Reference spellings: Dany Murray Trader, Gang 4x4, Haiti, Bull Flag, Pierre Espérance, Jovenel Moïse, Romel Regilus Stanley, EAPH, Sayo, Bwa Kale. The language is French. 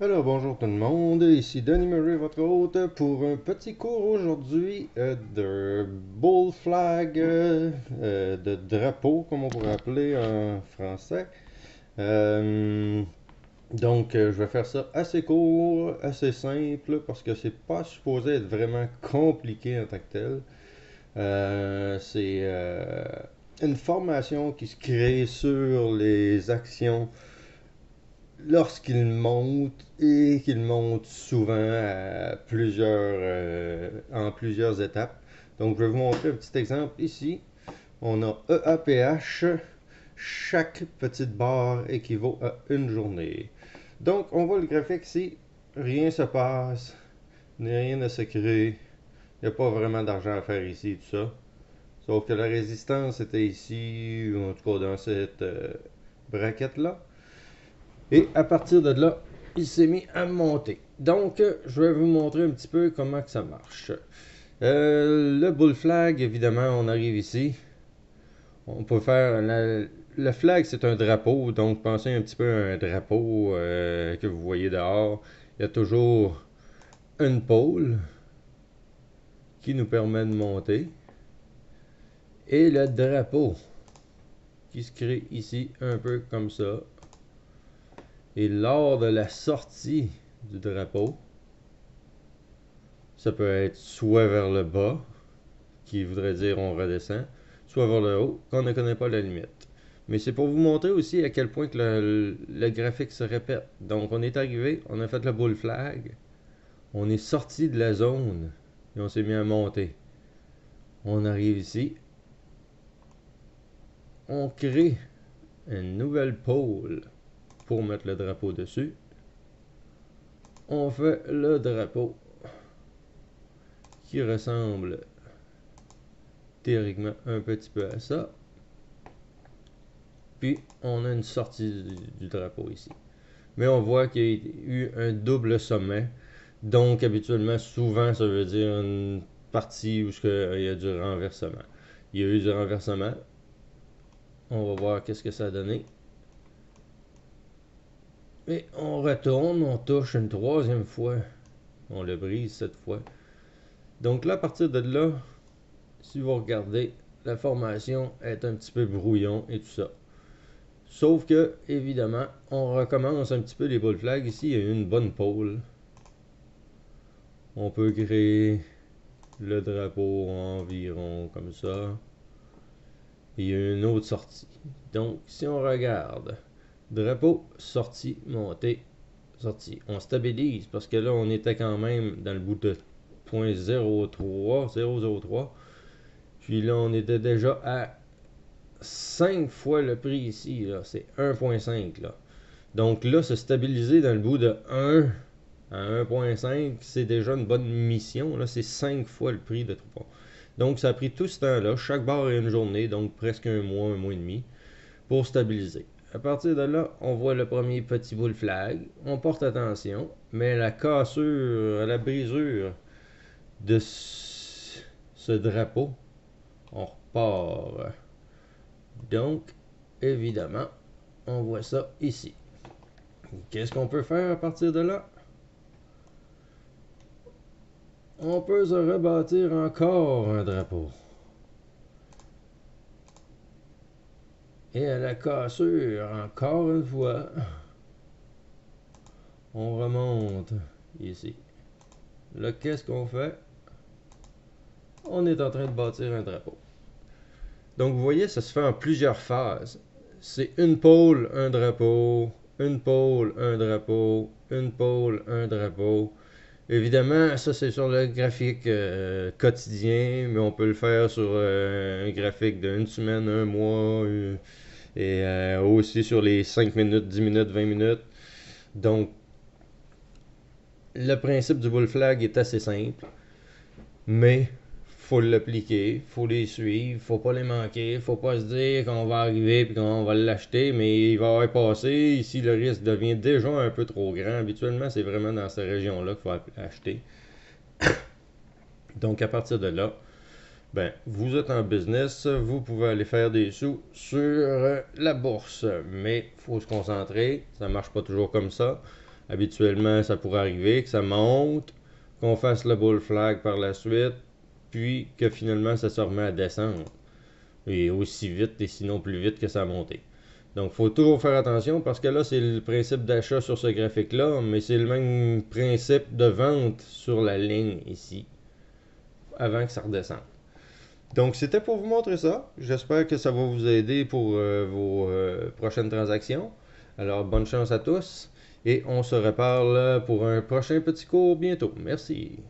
Alors bonjour tout le monde, ici Dany Murray, votre hôte, pour un petit cours aujourd'hui de Bull Flag, de drapeau, comme on pourrait appeler en français. Donc je vais faire ça assez court, assez simple, parce que c'est pas supposé être vraiment compliqué en tant que tel. C'est une formation qui se crée sur les actions lorsqu'il monte et qu'il monte souvent à en plusieurs étapes. Donc je vais vous montrer un petit exemple ici. On a EAPH, chaque petite barre équivaut à une journée. Donc on voit le graphique ici, rien ne se passe, rien ne se crée, il n'y a pas vraiment d'argent à faire ici, tout ça. Sauf que la résistance était ici, ou en tout cas dans cette braquette là. Et à partir de là, il s'est mis à monter. Donc, je vais vous montrer un petit peu comment que ça marche. Le bull flag, évidemment, on arrive ici. On peut faire... Le flag, c'est un drapeau. Donc, pensez un petit peu à un drapeau que vous voyez dehors. Il y a toujours une pôle qui nous permet de monter. Et le drapeau qui se crée ici, un peu comme ça. Et lors de la sortie du drapeau, ça peut être soit vers le bas, qui voudrait dire on redescend, soit vers le haut, qu'on ne connaît pas la limite. Mais c'est pour vous montrer aussi à quel point que le graphique se répète. Donc on est arrivé, on a fait le bull flag, on est sorti de la zone et on s'est mis à monter. On arrive ici, on crée une nouvelle pôle pour mettre le drapeau dessus. On fait le drapeau qui ressemble théoriquement un petit peu à ça. Puis on a une sortie du drapeau ici. Mais on voit qu'il y a eu un double sommet. Donc habituellement, souvent, ça veut dire une partie où il y a du renversement. Il y a eu du renversement. On va voir qu'est-ce que ça a donné. Et on retourne, on touche une troisième fois. On le brise cette fois. Donc là, à partir de là, si vous regardez, la formation est un petit peu brouillon et tout ça. Sauf que, évidemment, on recommence un petit peu les bull flags. Ici, il y a une bonne pôle. On peut créer le drapeau environ comme ça. Il y a une autre sortie. Donc, si on regarde... Drapeau, sortie, montée, sortie. On stabilise parce que là, on était quand même dans le bout de 0.03. Puis là, on était déjà à 5 fois le prix ici. C'est 1.5. Donc là, se stabiliser dans le bout de 1 à 1.5, c'est déjà une bonne mission. Là, c'est 5 fois le prix de Troupon. Donc, ça a pris tout ce temps-là. Chaque barre est une journée, donc presque un mois et demi, pour stabiliser. À partir de là, on voit le premier petit bull flag. On porte attention, mais la cassure, la brisure de ce drapeau, on repart. Donc, évidemment, on voit ça ici. Qu'est-ce qu'on peut faire à partir de là? On peut se rebâtir encore un drapeau. Et à la cassure, encore une fois, on remonte ici. Là, qu'est-ce qu'on fait? On est en train de bâtir un drapeau. Donc, vous voyez, ça se fait en plusieurs phases. C'est une pôle, un drapeau, une pôle, un drapeau, une pôle, un drapeau. Évidemment, ça c'est sur le graphique quotidien, mais on peut le faire sur un graphique d'une semaine, un mois, et aussi sur les 5 minutes, 10 minutes, 20 minutes. Donc, le principe du bull flag est assez simple, mais faut l'appliquer, faut les suivre, faut pas les manquer, faut pas se dire qu'on va arriver et qu'on va l'acheter, mais il va y passer. Ici, le risque devient déjà un peu trop grand. Habituellement, c'est vraiment dans cette région-là qu'il faut acheter. Donc, à partir de là, ben, vous êtes en business, vous pouvez aller faire des sous sur la bourse, mais il faut se concentrer, ça marche pas toujours comme ça. Habituellement, ça pourrait arriver que ça monte, qu'on fasse le bull flag par la suite, puis que finalement, ça se remet à descendre. Et aussi vite et sinon plus vite que ça a monté. Donc, il faut toujours faire attention parce que là, c'est le principe d'achat sur ce graphique-là, mais c'est le même principe de vente sur la ligne ici, avant que ça redescende. Donc, c'était pour vous montrer ça. J'espère que ça va vous aider pour vos prochaines transactions. Alors, bonne chance à tous et on se reparle pour un prochain petit cours bientôt. Merci.